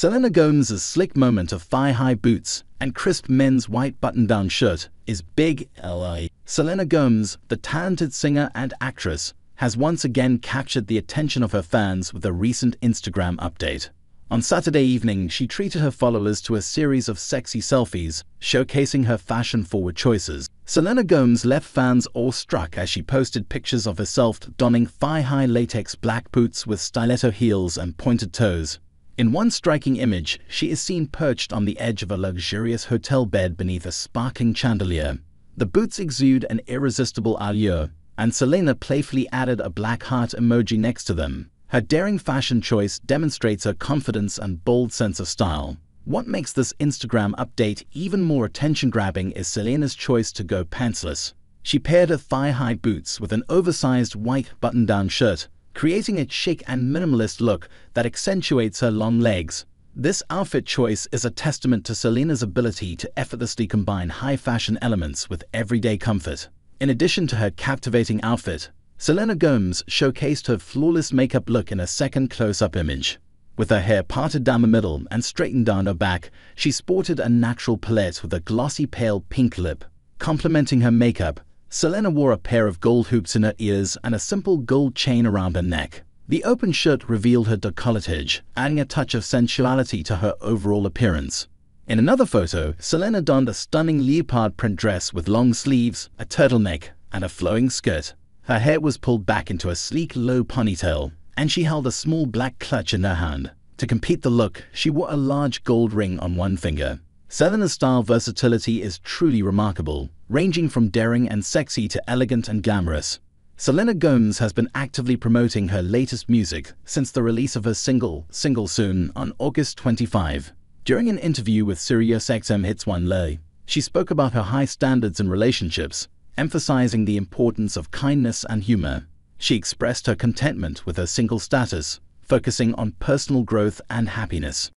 Selena Gomez's slick moment of thigh-high boots and crisp men's white button-down shirt is big LI. Selena Gomez, the talented singer and actress, has once again captured the attention of her fans with a recent Instagram update. On Saturday evening, she treated her followers to a series of sexy selfies, showcasing her fashion-forward choices. Selena Gomez left fans awestruck as she posted pictures of herself donning thigh-high latex black boots with stiletto heels and pointed toes. In one striking image, she is seen perched on the edge of a luxurious hotel bed beneath a sparkling chandelier. The boots exude an irresistible allure, and Selena playfully added a black heart emoji next to them. Her daring fashion choice demonstrates her confidence and bold sense of style. What makes this Instagram update even more attention-grabbing is Selena's choice to go pantsless. She paired her thigh-high boots with an oversized white button-down shirt, creating a chic and minimalist look that accentuates her long legs. This outfit choice is a testament to Selena's ability to effortlessly combine high-fashion elements with everyday comfort. In addition to her captivating outfit, Selena Gomez showcased her flawless makeup look in a second close-up image. With her hair parted down the middle and straightened down her back, she sported a natural palette with a glossy pale pink lip. Complementing her makeup, Selena wore a pair of gold hoops in her ears and a simple gold chain around her neck. The open shirt revealed her décolletage, adding a touch of sensuality to her overall appearance. In another photo, Selena donned a stunning leopard print dress with long sleeves, a turtleneck, and a flowing skirt. Her hair was pulled back into a sleek, low ponytail, and she held a small black clutch in her hand. To complete the look, she wore a large gold ring on one finger. Selena's style versatility is truly remarkable, ranging from daring and sexy to elegant and glamorous. Selena Gomez has been actively promoting her latest music since the release of her single Soon, on August 25. During an interview with SiriusXM Hits1, she spoke about her high standards in relationships, emphasizing the importance of kindness and humor. She expressed her contentment with her single status, focusing on personal growth and happiness.